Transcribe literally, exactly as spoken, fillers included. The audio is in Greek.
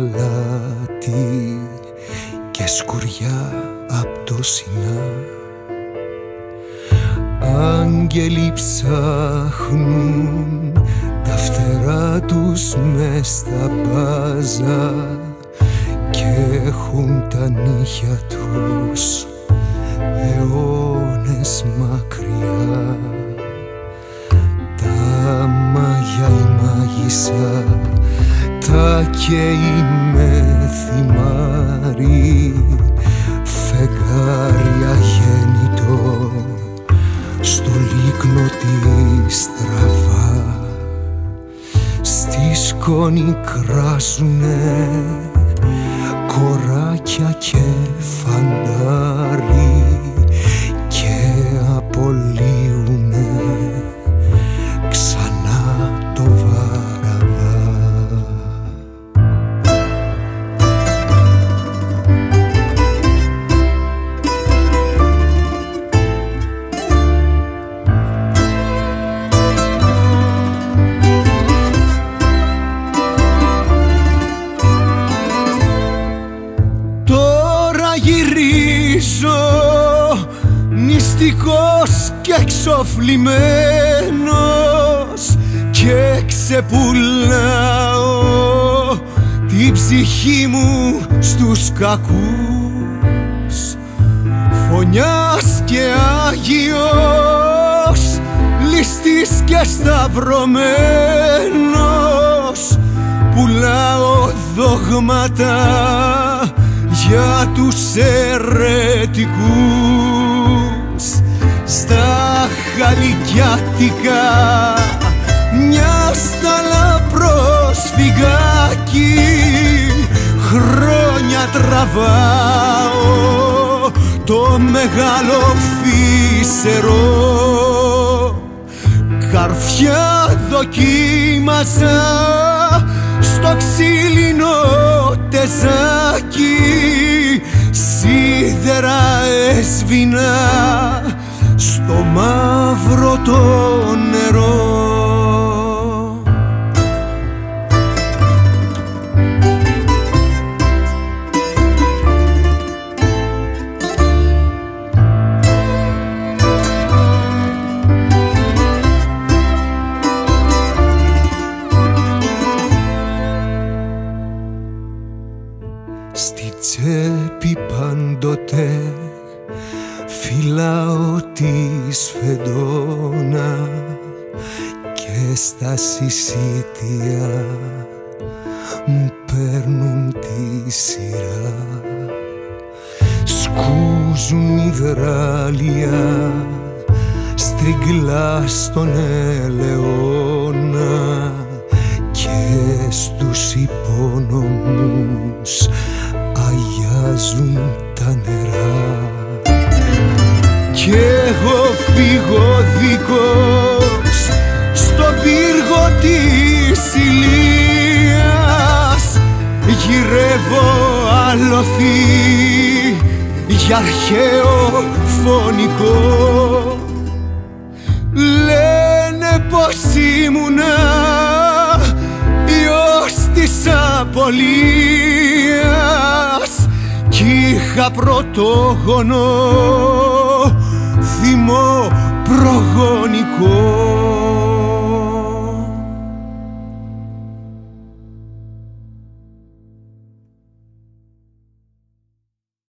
αλάτι και σκουριά απ' το Σινά. Άγγελοι ψάχνουν τα φτερά τους μες στα μπάζα και έχουν τα νύχια τους αιώνες μακριά. Τα μάγια η μάγισσα, τα καίει με θυμάρι, φεγγάρι αγέννητο στο λίκνο της τραβά. Στη σκόνη κράσουνε κοράκια και φαντάρι και απολύουνε ξανά το βαραβά. Τώρα γυρίζω μυστικός και εξοφλημένος και ξεπουλάω την ψυχή μου στους κακούς. Φωνιάς και Άγιος, ληστής και σταυρωμένος, πουλάω δόγματα για τους αιρετικούς. Στα χαλικιάτικα μια σταλά προσφυγάκι χρόνια τραβάω το μεγάλο φύσερο. Καρφιά δοκίμασα στο ξύλινο τεζάκι, σίδερα έσβηνα στο μαύρο το νερό. Στη τσέπη πάντοτε φυλάω τη σφεντόνα και στα συσίτια μου παίρνουν τη σειρά. Σκούζουν υδράλια στριγκλά στον ελαιώνα και στους υπόνομους αγιάζουν τα νερά. Κι εγώ φύγω δικός στον πύργο της Ηλίας, γυρεύω αλωθή για αρχαίο φωνικό. Λένε πως ήμουνα ιός της απολίας κι είχα πρωτόγονο θυμό προγονικό.